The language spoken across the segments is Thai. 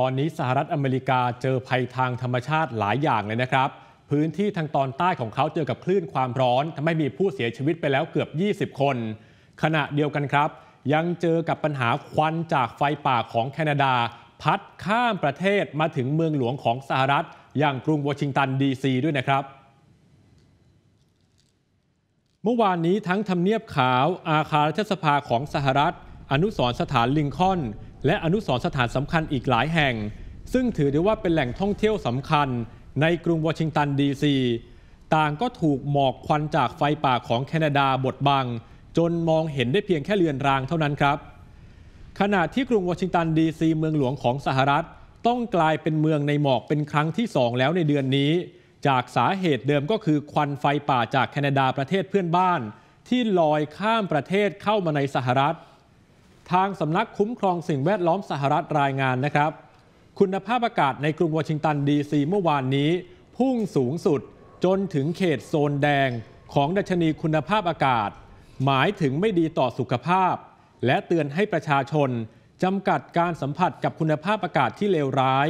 ตอนนี้สหรัฐอเมริกาเจอภัยทางธรรมชาติหลายอย่างเลยนะครับพื้นที่ทางตอนใต้ของเขาเจอกับคลื่นความร้อนทำให้มีผู้เสียชีวิตไปแล้วเกือบ20คนขณะเดียวกันครับยังเจอกับปัญหาควันจากไฟป่าของแคนาดาพัดข้ามประเทศมาถึงเมืองหลวงของสหรัฐอย่างกรุงวอชิงตันดีซีด้วยนะครับเมื่อวานนี้ทั้งทำเนียบขาวอาคารรัฐสภาของสหรัฐอนุสรณ์สถานลิงคอล์นและอนุสรณ์สถานสำคัญอีกหลายแห่งซึ่งถือได้ว่าเป็นแหล่งท่องเที่ยวสำคัญในกรุงวอชิงตันดีซีต่างก็ถูกหมอกควันจากไฟป่าของแคนาดาบดบังจนมองเห็นได้เพียงแค่เรือนรางเท่านั้นครับขณะที่กรุงวอชิงตันดีซีเมืองหลวงของสหรัฐต้องกลายเป็นเมืองในหมอกเป็นครั้งที่2แล้วในเดือนนี้จากสาเหตุเดิมก็คือควันไฟป่าจากแคนาดาประเทศเพื่อนบ้านที่ลอยข้ามประเทศเข้ามาในสหรัฐทางสำนักคุ้มครองสิ่งแวดล้อมสหรัฐรายงานนะครับคุณภาพอากาศในกรุงวอชิงตันดีซีเมื่อวานนี้พุ่งสูงสุดจนถึงเขตโซนแดงของดัชนีคุณภาพอากาศหมายถึงไม่ดีต่อสุขภาพและเตือนให้ประชาชนจำกัดการสัมผัสกับคุณภาพอากาศที่เลวร้าย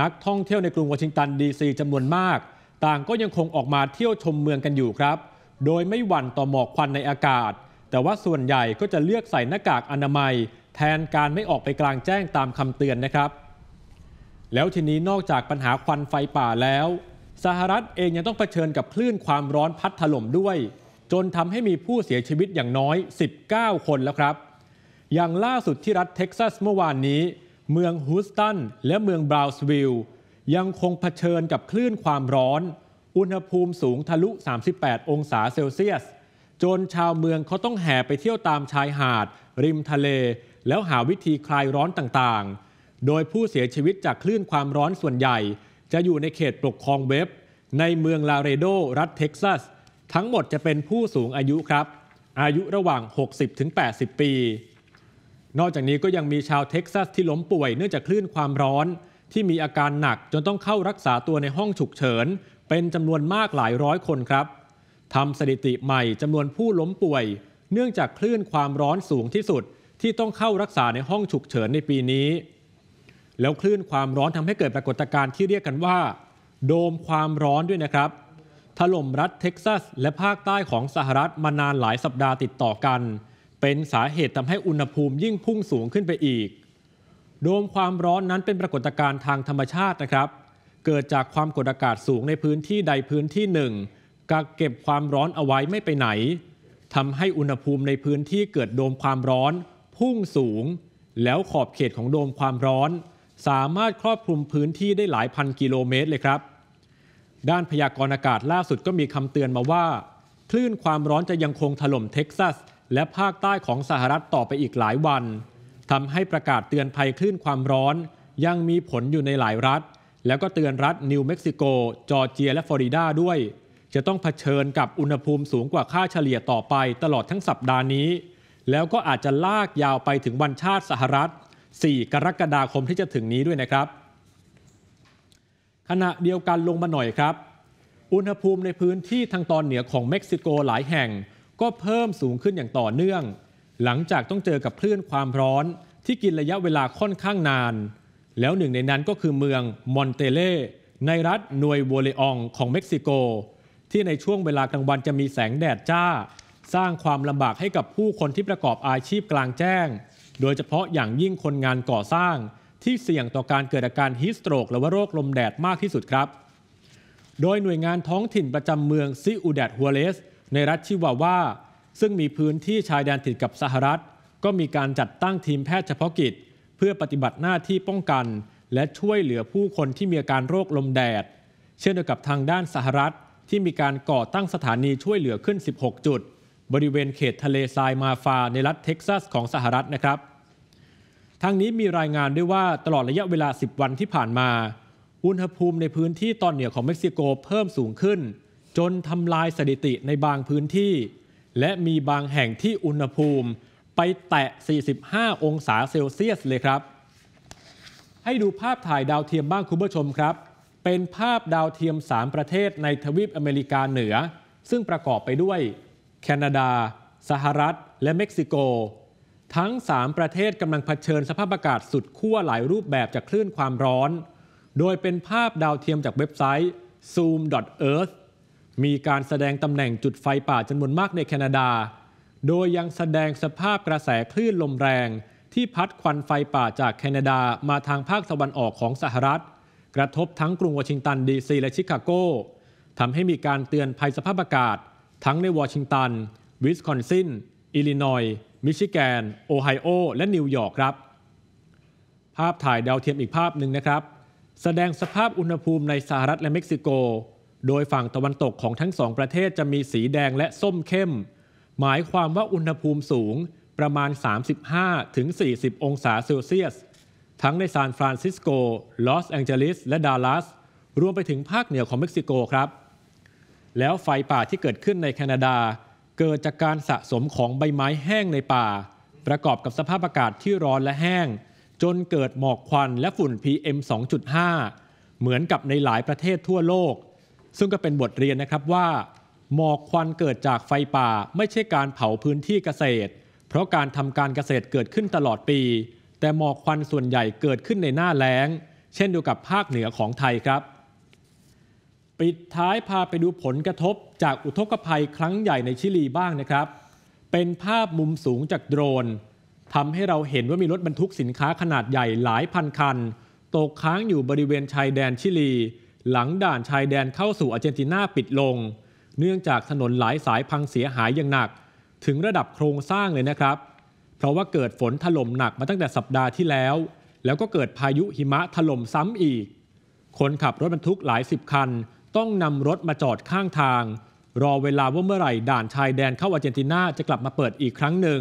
นักท่องเที่ยวในกรุงวอชิงตันดีซีจำนวนมากต่างก็ยังคงออกมาเที่ยวชมเมืองกันอยู่ครับโดยไม่หวั่นต่อหมอกควันในอากาศแต่ว่าส่วนใหญ่ก็จะเลือกใส่หน้ากากอนามัยแทนการไม่ออกไปกลางแจ้งตามคำเตือนนะครับแล้วทีนี้นอกจากปัญหาควันไฟป่าแล้วสหรัฐเองยังต้องเผชิญกับคลื่นความร้อนพัดถล่มด้วยจนทำให้มีผู้เสียชีวิตอย่างน้อย19คนแล้วครับอย่างล่าสุดที่รัฐเท็กซัสเมื่อวานนี้เมืองฮูสตันและเมืองบราวน์วิลล์ยังคงเผชิญกับคลื่นความร้อนอุณหภูมิสูงทะลุ38องศาเซลเซียสจนชาวเมืองเขาต้องแห่ไปเที่ยวตามชายหาดริมทะเลแล้วหาวิธีคลายร้อนต่างๆโดยผู้เสียชีวิตจากคลื่นความร้อนส่วนใหญ่จะอยู่ในเขตปกครองเว็บในเมืองลาเรโดรัฐเท็กซัสทั้งหมดจะเป็นผู้สูงอายุครับอายุระหว่าง 60-80 ปีนอกจากนี้ก็ยังมีชาวเท็กซัสที่ล้มป่วยเนื่องจากคลื่นความร้อนที่มีอาการหนักจนต้องเข้ารักษาตัวในห้องฉุกเฉินเป็นจำนวนมากหลายร้อยคนครับทำสถิติใหม่จำนวนผู้ล้มป่วยเนื่องจากคลื่นความร้อนสูงที่สุดที่ต้องเข้ารักษาในห้องฉุกเฉินในปีนี้แล้วคลื่นความร้อนทำให้เกิดปรากฏการณ์ที่เรียกกันว่าโดมความร้อนด้วยนะครับถล่มรัฐเท็กซัสและภาคใต้ของสหรัฐมานานหลายสัปดาห์ติดต่อกันเป็นสาเหตุทำให้อุณหภูมิยิ่งพุ่งสูงขึ้นไปอีกโดมความร้อนนั้นเป็นปรากฏการณ์ทางธรรมชาตินะครับเกิดจากความกดอากาศสูงในพื้นที่ใดพื้นที่หนึ่งกักเก็บความร้อนเอาไว้ไม่ไปไหนทำให้อุณหภูมิในพื้นที่เกิดโดมความร้อนพุ่งสูงแล้วขอบเขตของโดมความร้อนสามารถครอบคลุมพื้นที่ได้หลายพันกิโลเมตรเลยครับด้านพยากรณ์อากาศล่าสุดก็มีคำเตือนมาว่าคลื่นความร้อนจะยังคงถล่มเท็กซัสและภาคใต้ของสหรัฐต่อไปอีกหลายวันทำให้ประกาศเตือนภัยคลื่นความร้อนยังมีผลอยู่ในหลายรัฐแล้วก็เตือนรัฐนิวเม็กซิโกจอร์เจียและฟลอริดาด้วยจะต้องเผชิญกับอุณหภูมิสูงกว่าค่าเฉลี่ยต่อไปตลอดทั้งสัปดาห์นี้แล้วก็อาจจะลากยาวไปถึงวันชาติสหรัฐ4 กรกฎาคมที่จะถึงนี้ด้วยนะครับขณะเดียวกันลงมาหน่อยครับอุณหภูมิในพื้นที่ทางตอนเหนือของเม็กซิโกหลายแห่งก็เพิ่มสูงขึ้นอย่างต่อเนื่องหลังจากต้องเจอกับคลื่นความร้อนที่กินระยะเวลาค่อนข้างนานแล้วหนึ่งในนั้นก็คือเมืองมอนเตเลในรัฐนวยโวเลองของเม็กซิโกที่ในช่วงเวลากลางวันจะมีแสงแดดจ้าสร้างความลำบากให้กับผู้คนที่ประกอบอาชีพกลางแจ้งโดยเฉพาะอย่างยิ่งคนงานก่อสร้างที่เสี่ยงต่อการเกิดอาการฮีทสโตรกหรือว่าโรคลมแดดมากที่สุดครับโดยหน่วยงานท้องถิ่นประจำเมืองซิอูแดดฮัวเรสในรัฐชิวาวาซึ่งมีพื้นที่ชายแดนติดกับสหรัฐก็มีการจัดตั้งทีมแพทย์เฉพาะกิจเพื่อปฏิบัติหน้าที่ป้องกันและช่วยเหลือผู้คนที่มีอาการโรคลมแดดเช่นเดียวกับทางด้านสหรัฐที่มีการก่อตั้งสถานีช่วยเหลือขึ้น16จุดบริเวณเขตทะเลทรายมาฟาในรัฐเท็กซัสของสหรัฐนะครับทางนี้มีรายงานด้วยว่าตลอดระยะเวลา10วันที่ผ่านมาอุณหภูมิในพื้นที่ตอนเหนือของเม็กซิโกเพิ่มสูงขึ้นจนทำลายสถิติในบางพื้นที่และมีบางแห่งที่อุณหภูมิไปแตะ45องศาเซลเซียสเลยครับให้ดูภาพถ่ายดาวเทียมบ้างคุณผู้ชมครับเป็นภาพดาวเทียม3ประเทศในทวีปอเมริกาเหนือซึ่งประกอบไปด้วยแคนาดาสหรัฐและเม็กซิโก ทั้ง3ประเทศกำลังเผชิญสภาพอากาศสุดขั้วหลายรูปแบบจากคลื่นความร้อนโดยเป็นภาพดาวเทียมจากเว็บไซต์ zoom.earth มีการแสดงตำแหน่งจุดไฟป่าจำนวนมากในแคนาดาโดยยังแสดงสภาพกระแสคลื่นลมแรงที่พัดควันไฟป่าจากแคนาดามาทางภาคตะวันออกของสหรัฐกระทบทั้งกรุงวอชิงตันดีซีและชิคาโกทำให้มีการเตือนภัยสภาพอากาศทั้งในวอชิงตันวิสคอนซินอิลลินอยส์มิชิแกนโอไฮโอและนิวยอร์กครับภาพถ่ายดาวเทียมอีกภาพหนึ่งนะครับแสดงสภาพอุณหภูมิในสหรัฐและเม็กซิโกโดยฝั่งตะวันตกของทั้งสองประเทศจะมีสีแดงและส้มเข้มหมายความว่าอุณหภูมิสูงประมาณ 35-40 องศาเซลเซียสทั้งในซานฟรานซิสโกลอสแองเจลิสและดัลลัสรวมไปถึงภาคเหนือของเม็กซิโกครับแล้วไฟป่าที่เกิดขึ้นในแคนาดาเกิดจากการสะสมของใบไม้แห้งในป่าประกอบกับสภาพอากาศที่ร้อนและแห้งจนเกิดหมอกควันและฝุ่น PM 2.5 เหมือนกับในหลายประเทศทั่วโลกซึ่งก็เป็นบทเรียนนะครับว่าหมอกควันเกิดจากไฟป่าไม่ใช่การเผาพื้นที่เกษตรเพราะการทำการเกษตรเกิดขึ้นตลอดปีแต่หมอกควันส่วนใหญ่เกิดขึ้นในหน้าแล้งเช่นเดียวกับภาคเหนือของไทยครับปิดท้ายพาไปดูผลกระทบจากอุทกภัยครั้งใหญ่ในชิลีบ้างนะครับเป็นภาพมุมสูงจากโดรนทำให้เราเห็นว่ามีรถบรรทุกสินค้าขนาดใหญ่หลายพันคันตกค้างอยู่บริเวณชายแดนชิลีหลังด่านชายแดนเข้าสู่อาร์เจนตินาปิดลงเนื่องจากถนนหลายสายพังเสียหายอย่างหนักถึงระดับโครงสร้างเลยนะครับเพราะว่าเกิดฝนถล่มหนักมาตั้งแต่สัปดาห์ที่แล้วแล้วก็เกิดพายุหิมะถล่มซ้ำอีกคนขับรถบรรทุกหลายสิบคันต้องนำรถมาจอดข้างทางรอเวลาว่าเมื่อไหร่ด่านชายแดนเข้าอาร์เจนตินาจะกลับมาเปิดอีกครั้งหนึ่ง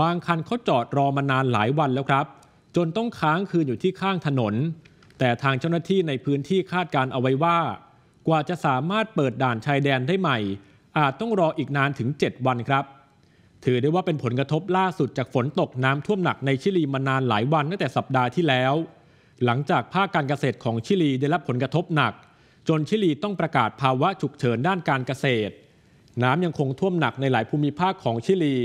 บางคันเขาจอดรอมานานหลายวันแล้วครับจนต้องค้างคืนอยู่ที่ข้างถนนแต่ทางเจ้าหน้าที่ในพื้นที่คาดการเอาไว้ว่ากว่าจะสามารถเปิดด่านชายแดนได้ใหม่อาจต้องรออีกนานถึง7วันครับถือได้ว่าเป็นผลกระทบล่าสุดจากฝนตกน้ำท่วมหนักในชิลีมานานหลายวันตั้งแต่สัปดาห์ที่แล้วหลังจากภาคการเกษตรของชิลีได้รับผลกระทบหนักจนชิลีต้องประกาศภาวะฉุกเฉินด้านการเกษตรน้ำยังคงท่วมหนักในหลายภูมิภาคของชิลี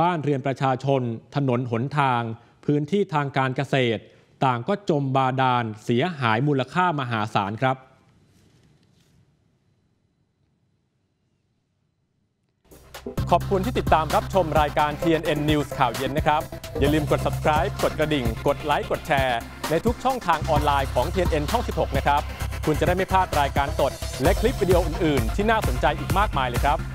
บ้านเรือนประชาชนถนนหนทางพื้นที่ทางการเกษตรต่างก็จมบาดาลเสียหายมูลค่ามหาศาลครับขอบคุณที่ติดตามรับชมรายการ TNN News ข่าวเย็นนะครับอย่าลืมกด subscribe กดกระดิ่งกดไลค์กดแชร์ในทุกช่องทางออนไลน์ของ TNN ช่อง 16 นะครับคุณจะได้ไม่พลาดรายการสดและคลิปวิดีโออื่นๆที่น่าสนใจอีกมากมายเลยครับ